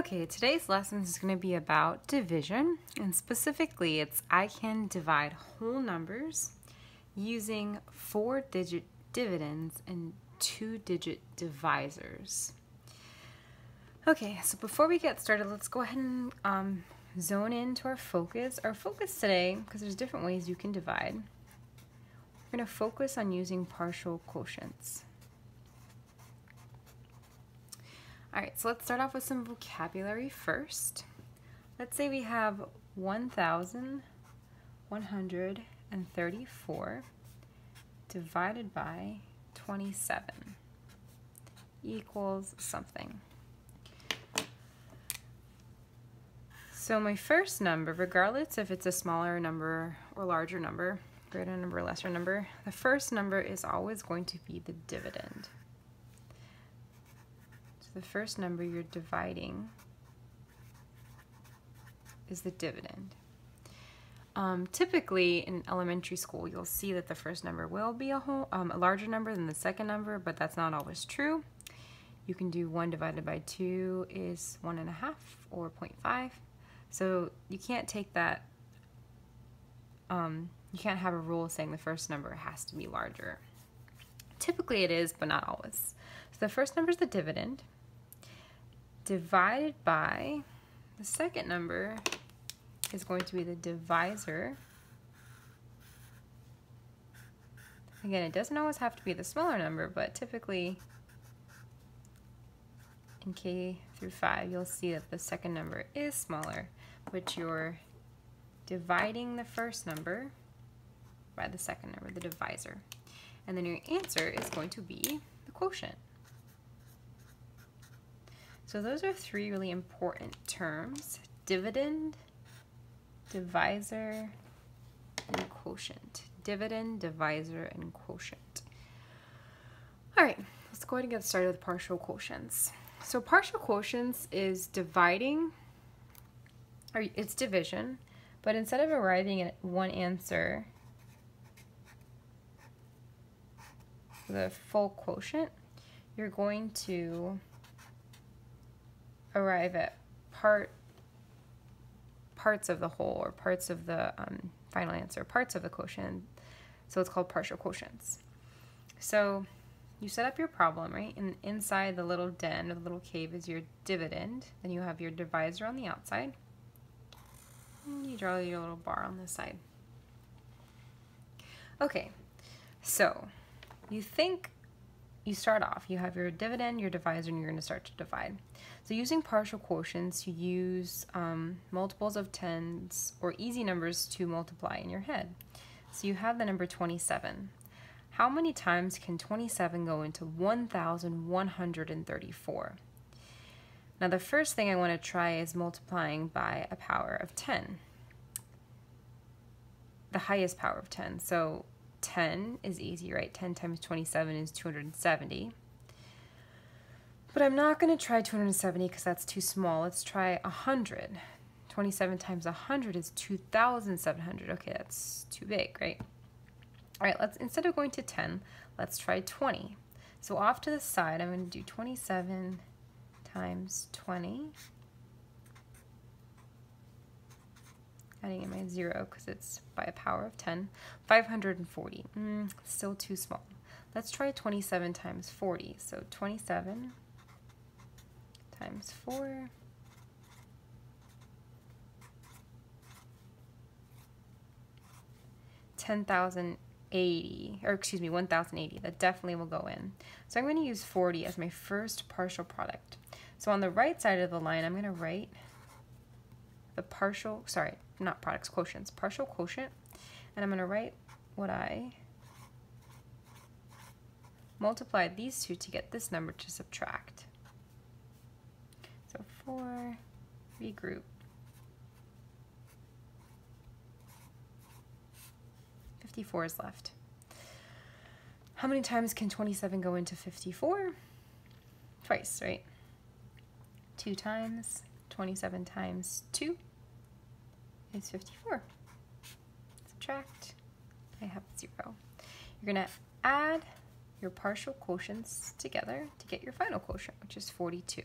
Okay, today's lesson is going to be about division, and specifically it's I can divide whole numbers using 4-digit dividends and 2-digit divisors. Okay, so before we get started, let's go ahead and zone in to our focus. Our focus today, because there's different ways you can divide, we're going to focus on using partial quotients. All right, so let's start off with some vocabulary first. Let's say we have 1,134 divided by 27 equals something. So my first number, regardless if it's a smaller number or larger number, greater number or lesser number, the first number is always going to be the dividend. The first number you're dividing is the dividend. Typically in elementary school you'll see that the first number will be a larger number than the second number, but that's not always true. You can do 1 divided by 2 is 1.5 or 0.5. So you can't take that, you can't have a rule saying the first number has to be larger. Typically it is, but not always. So the first number is the dividend, divided by the second number is going to be the divisor. Again, it doesn't always have to be the smaller number, but typically in K through 5, you'll see that the second number is smaller, but you're dividing the first number by the second number, the divisor. And then your answer is going to be the quotient. So those are three really important terms: dividend, divisor, and quotient. Dividend, divisor, and quotient. All right, let's go ahead and get started with partial quotients. So partial quotients is dividing, or it's division, but instead of arriving at one answer, the full quotient, you're going to arrive at parts of the whole, or parts of the final answer, parts of the quotient. So it's called partial quotients. So you set up your problem, right? And inside the little den or the little cave is your dividend. Then you have your divisor on the outside. And you draw your little bar on the side. Okay, so you think you start off, you have your dividend, your divisor, and you're going to start to divide. So using partial quotients, you use multiples of tens or easy numbers to multiply in your head. So you have the number 27. How many times can 27 go into 1,134? Now the first thing I want to try is multiplying by a power of 10, the highest power of 10. So 10 is easy, right? 10 times 27 is 270. But I'm not going to try 270 because that's too small. Let's try 100. 27 times 100 is 2,700. Okay, that's too big, right? All right, let's, instead of going to 10, let's try 20. So off to the side, I'm going to do 27 times 20. Adding in my 0 because it's by a power of 10. 540. Still too small. Let's try 27 times 40. So 27 times 4. Excuse me, 1,080. That definitely will go in. So I'm going to use 40 as my first partial product. So on the right side of the line, I'm going to write the partial quotient, and I'm going to write what I multiplied these two to get this number to subtract. So 4, regroup, 54 is left. How many times can 27 go into 54? Twice, right? 2 times, 27 times 2. It's 54. Subtract. I have 0. You're going to add your partial quotients together to get your final quotient, which is 42.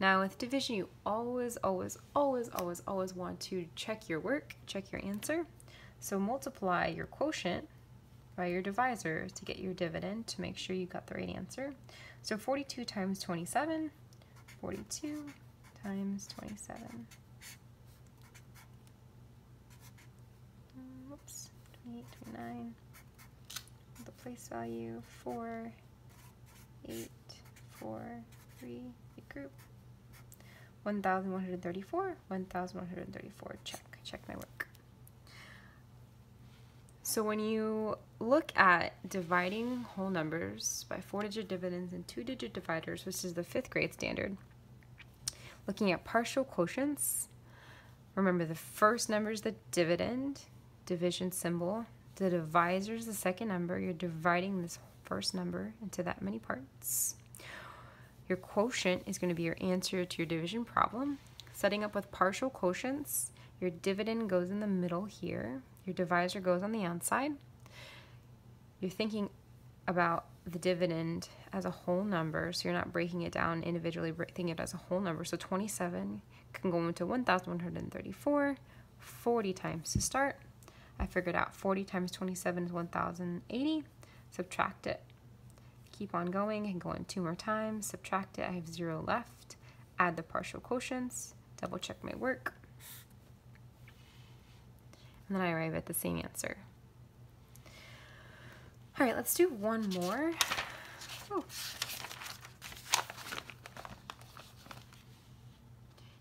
Now with division, you always want to check your work, check your answer. So multiply your quotient by your divisor to get your dividend to make sure you got the right answer. So 42 times 27, 42 times 27. Oops, 28, 29. The place value 4, 8, 4, 3, big group. 1,134, 1,134. Check my work. So when you look at dividing whole numbers by four-digit dividends and two-digit dividers, which is the fifth grade standard, looking at partial quotients, remember the first number is the dividend, division symbol, the divisor is the second number, you're dividing this first number into that many parts. Your quotient is going to be your answer to your division problem. Setting up with partial quotients, your dividend goes in the middle here. Your divisor goes on the outside. You're thinking about the dividend as a whole number, so you're not breaking it down individually, thinking it as a whole number. So 27 can go into 1,134, 40 times to start. I figured out 40 times 27 is 1,080. Subtract it. Keep on going and go in two more times. Subtract it. I have 0 left. Add the partial quotients. Double check my work. And then I arrive at the same answer. All right, let's do one more. Oh.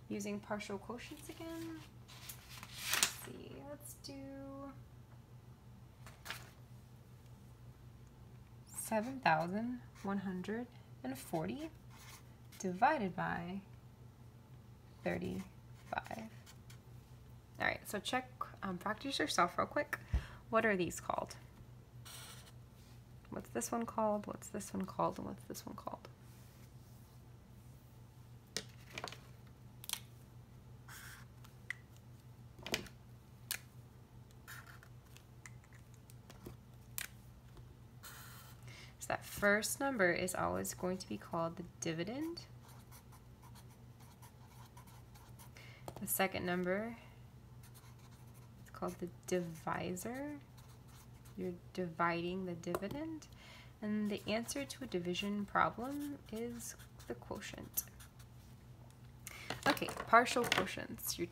Using partial quotients again. Let's see, let's do 7,140 divided by 35. All right, so check, practice yourself real quick. What are these called? What's this one called? What's this one called? And what's this one called? So that first number is always going to be called the dividend. The second number called the divisor. You're dividing the dividend, and the answer to a division problem is the quotient. Okay, partial quotients. You're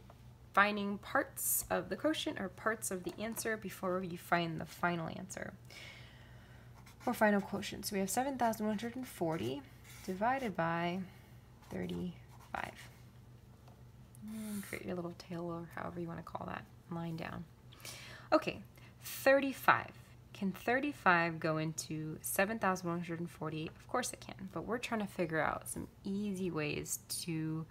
finding parts of the quotient or parts of the answer before you find the final answer or final quotient. So we have 7,140 divided by 35. And create your little tail or however you want to call that line down. Okay, 35. Can 35 go into 7,140? Of course it can, but we're trying to figure out some easy ways to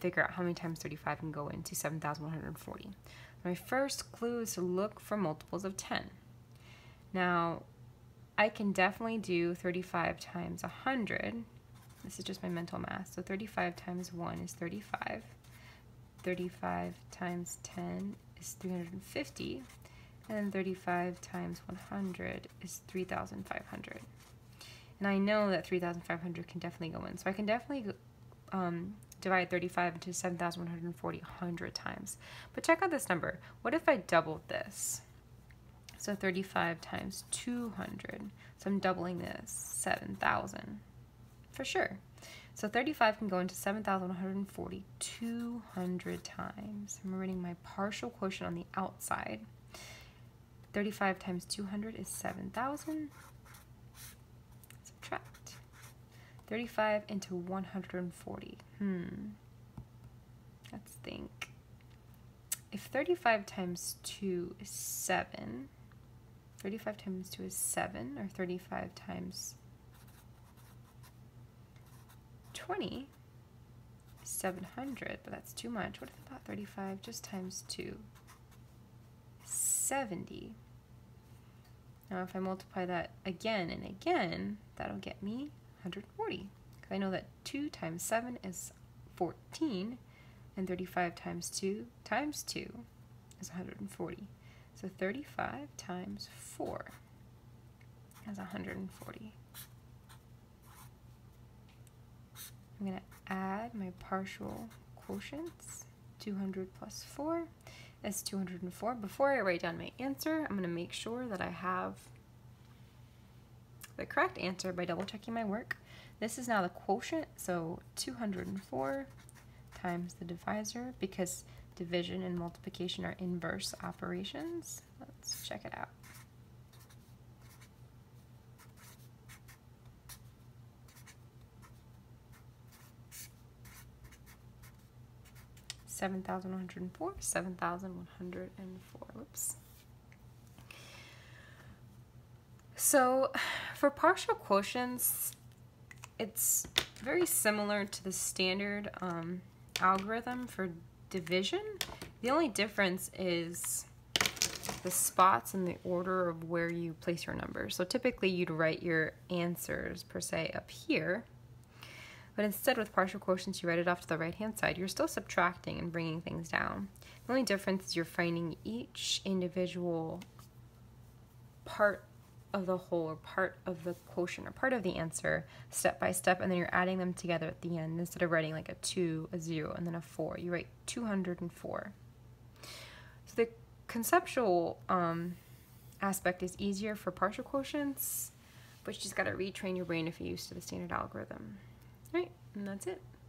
figure out how many times 35 can go into 7,140. My first clue is to look for multiples of 10. Now, I can definitely do 35 times 100. This is just my mental math. So 35 times 1 is 35. 35 times 10 is 350, and then 35 times 100 is 3,500. And I know that 3,500 can definitely go in, so I can definitely divide 35 into 7,140 100 times. But check out this number. What if I doubled this? So 35 times 200, so I'm doubling this, 7,000 for sure. So 35 can go into 7,140 200 times. I'm writing my partial quotient on the outside. 35 times 200 is 7,000. Subtract. 35 into 140. Let's think. If 35 times 2 is 7, 35 times 2 is 7, or 35 times 20, 700, but that's too much. What if about 35 just times 2? 70. Now if I multiply that again and again, that'll get me 140. Because I know that 2 times 7 is 14, and 35 times 2 is 140. So 35 times 4 is 140. I'm going to add my partial quotients, 200 plus 4, that's 204. Before I write down my answer, I'm going to make sure that I have the correct answer by double checking my work. This is now the quotient, so 204 times the divisor, because division and multiplication are inverse operations. Let's check it out. $7,104. Whoops. So for partial quotients, it's very similar to the standard algorithm for division. The only difference is the spots and the order of where you place your numbers. So typically you'd write your answers per se up here, but instead with partial quotients you write it off to the right hand side. You're still subtracting and bringing things down. The only difference is you're finding each individual part of the whole, or part of the quotient, or part of the answer step by step, and then you're adding them together at the end. Instead of writing like a 2, a 0, and then a 4, you write 204. So the conceptual aspect is easier for partial quotients, but you just got to retrain your brain if you're used to the standard algorithm. All right, and that's it.